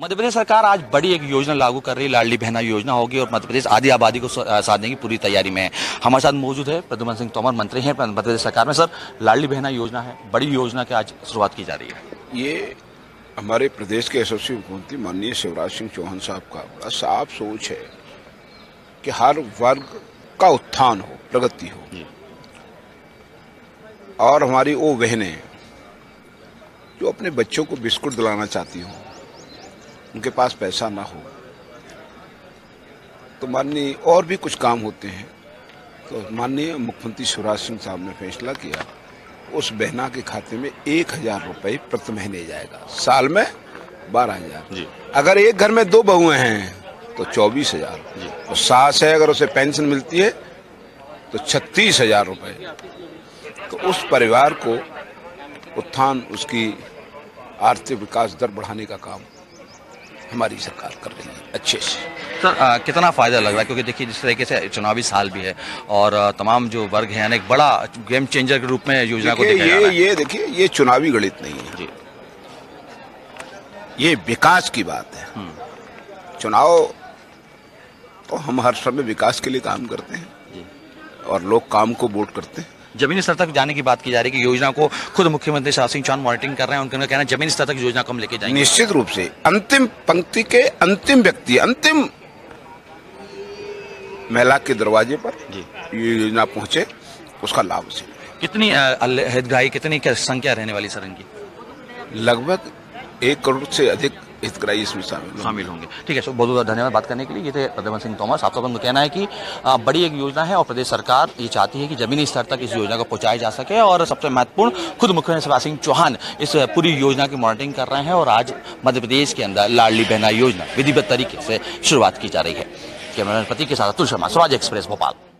मध्यप्रदेश सरकार आज बड़ी एक योजना लागू कर रही है, लाडली बहना योजना होगी और मध्यप्रदेश आधी आबादी को साधने की पूरी तैयारी में है। हमारे साथ मौजूद है प्रद्युमन सिंह तोमर, मंत्री हैं मध्यप्रदेश सरकार में। सर, लाडली बहना योजना है, बड़ी योजना की आज शुरुआत की जा रही है। ये हमारे प्रदेश के यशस्वी मुख्यमंत्री माननीय शिवराज सिंह चौहान साहब का बड़ा साफ सोच है कि हर वर्ग का उत्थान हो, प्रगति हो। और हमारी वो बहनें जो अपने बच्चों को बिस्कुट दिलाना चाहती हों, उनके पास पैसा ना हो, तो माननीय और भी कुछ काम होते हैं, तो माननीय मुख्यमंत्री शिवराज सिंह साहब ने फैसला किया उस बहना के खाते में 1000 रुपये प्रति महीने जाएगा। साल में 12,000। अगर एक घर में 2 बहुएं हैं तो 24,000। और सास है, अगर उसे पेंशन मिलती है तो 36,000 रुपये। तो उस परिवार को उत्थान, उसकी आर्थिक विकास दर बढ़ाने का काम हमारी सरकार कर रही है अच्छे से। सर, कितना फ़ायदा लग रहा है? क्योंकि देखिए, जिस तरीके से चुनावी साल भी है और तमाम जो वर्ग हैं, एक बड़ा गेम चेंजर के रूप में योजना को देखा जा रहा है। ये देखिए, ये चुनावी गणित नहीं है जी, ये विकास की बात है। चुनाव तो हम हर समय विकास के लिए काम करते हैं और लोग काम को वोट करते हैं। जमीनी स्तर तक जाने की बात की जा रही है कि योजना को खुद मुख्यमंत्री शिवराज सिंह चौहान मॉनिटरिंग कर रहे हैं। उनका कहना है जमीनी स्तर तक योजना को हम लेके जाएंगे। निश्चित रूप से अंतिम पंक्ति के अंतिम व्यक्ति, अंतिम महिला के दरवाजे पर ये योजना पहुंचे, उसका लाभ उसे। कितनी हितग्राही, कितनी संख्या रहने वाली सर इनकी? लगभग 1 करोड़ से अधिक हितग्राही इसमें शामिल होंगे। ठीक है, सो बहुत बहुत धन्यवाद बात करने के लिए। ये थे प्रद्युमन सिंह तोमर साहब। तो कहना है कि बड़ी एक योजना है और प्रदेश सरकार ये चाहती है कि जमीनी स्तर तक इस योजना को पहुंचाया जा सके। और सबसे महत्वपूर्ण, खुद मुख्यमंत्री शिवराज सिंह चौहान इस पूरी योजना की मॉनिटरिंग कर रहे हैं और आज मध्य प्रदेश के अंदर लाडली बहना योजना विधिवत तरीके से शुरुआत की जा रही है। कैमरा प्रतीक के साथ अतुल शर्मा, स्वराज एक्सप्रेस, भोपाल।